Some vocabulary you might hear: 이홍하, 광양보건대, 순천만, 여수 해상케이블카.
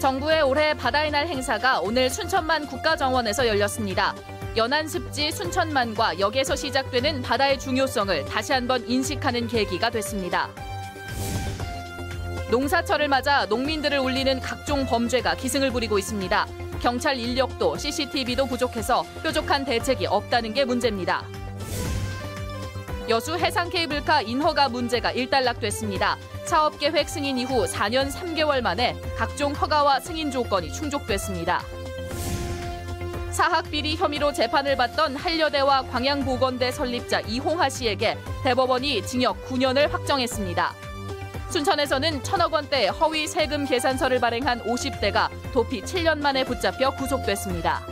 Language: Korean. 정부의 올해 바다의 날 행사가 오늘 순천만 국가정원에서 열렸습니다. 연안습지 순천만과 역에서 시작되는 바다의 중요성을 다시 한번 인식하는 계기가 됐습니다. 농사철을 맞아 농민들을 울리는 각종 범죄가 기승을 부리고 있습니다. 경찰 인력도 CCTV도 부족해서 뾰족한 대책이 없다는 게 문제입니다. 여수 해상케이블카 인허가 문제가 일단락됐습니다. 사업계획 승인 이후 4년 3개월 만에 각종 허가와 승인 조건이 충족됐습니다. 사학비리 혐의로 재판을 받던 한려대와 광양보건대 설립자 이홍하 씨에게 대법원이 징역 9년을 확정했습니다. 순천에서는 1,000억 원대 허위 세금 계산서를 발행한 50대가 도피 7년 만에 붙잡혀 구속됐습니다.